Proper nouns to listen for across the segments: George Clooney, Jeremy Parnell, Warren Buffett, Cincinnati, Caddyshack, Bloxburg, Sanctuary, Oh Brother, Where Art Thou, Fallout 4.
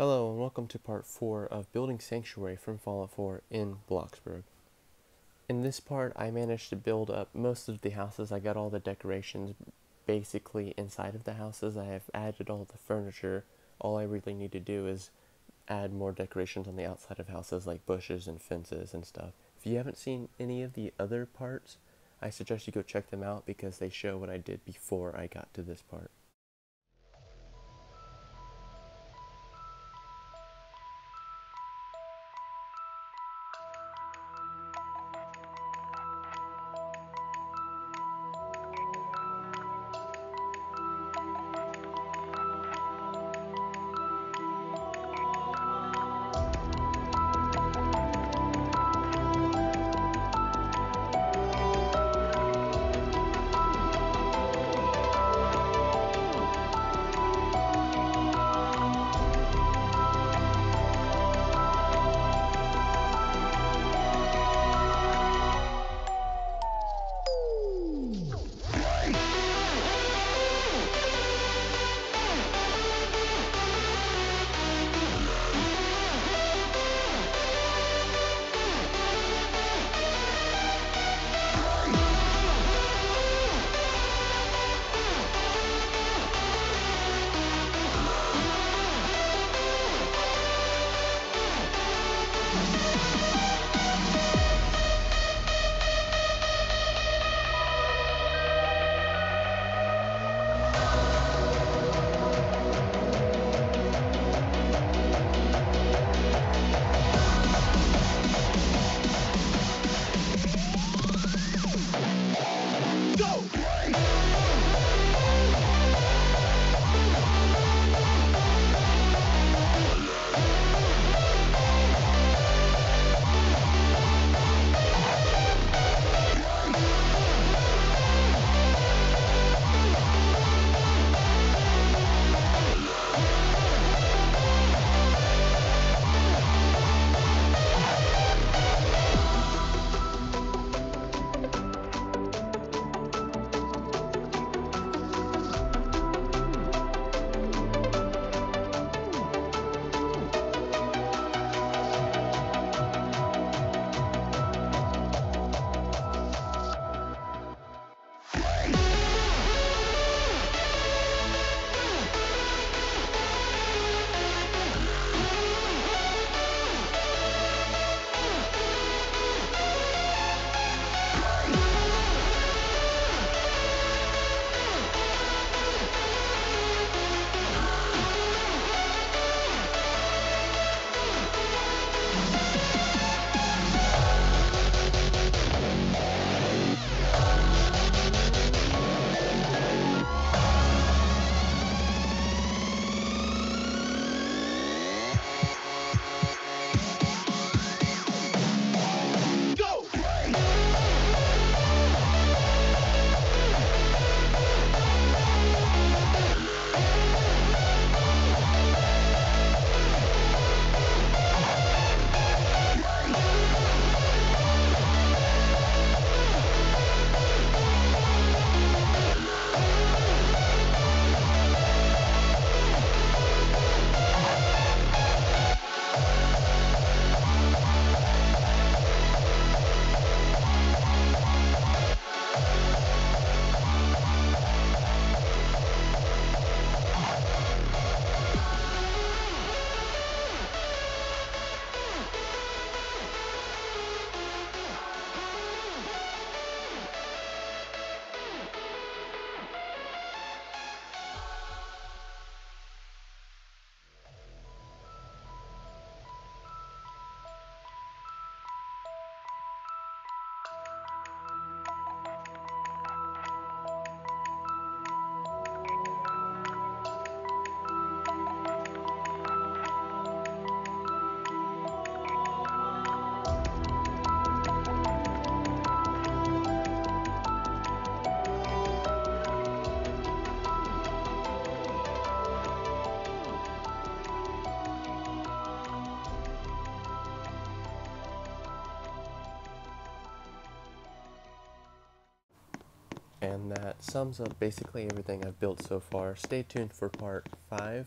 Hello and welcome to part 4 of Building Sanctuary from Fallout 4 in Bloxburg. In this part I managed to build up most of the houses. I got all the decorations basically inside of the houses. I have added all the furniture. All I really need to do is add more decorations on the outside of houses like bushes and fences and stuff. If you haven't seen any of the other parts, I suggest you go check them out because they show what I did before I got to this part. And that sums up basically everything I've built so far. Stay tuned for part 5,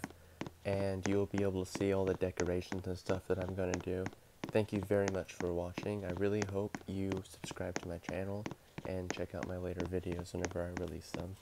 and you'll be able to see all the decorations and stuff that I'm going to do. Thank you very much for watching. I really hope you subscribe to my channel and check out my later videos whenever I release them.